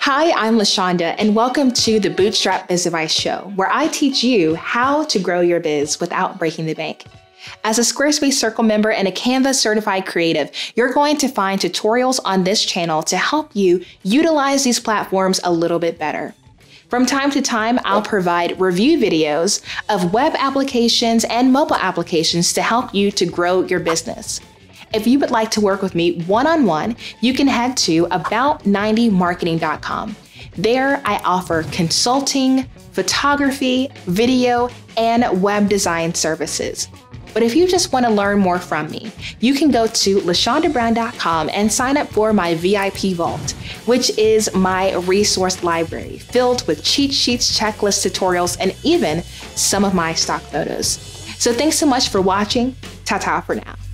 Hi, I'm LaShonda, and welcome to the Bootstrap Biz Advice Show, where I teach you how to grow your biz without breaking the bank. As a Squarespace Circle member and a Canva Certified Creative, you're going to find tutorials on this channel to help you utilize these platforms a little bit better. From time to time, I'll provide review videos of web applications and mobile applications to help you to grow your business. If you would like to work with me one-on-one, you can head to about90marketing.com. There, I offer consulting, photography, video, and web design services. But if you just want to learn more from me, you can go to lashondabrown.com and sign up for my VIP Vault, which is my resource library filled with cheat sheets, checklists, tutorials, and even some of my stock photos. So thanks so much for watching. Ta-ta for now.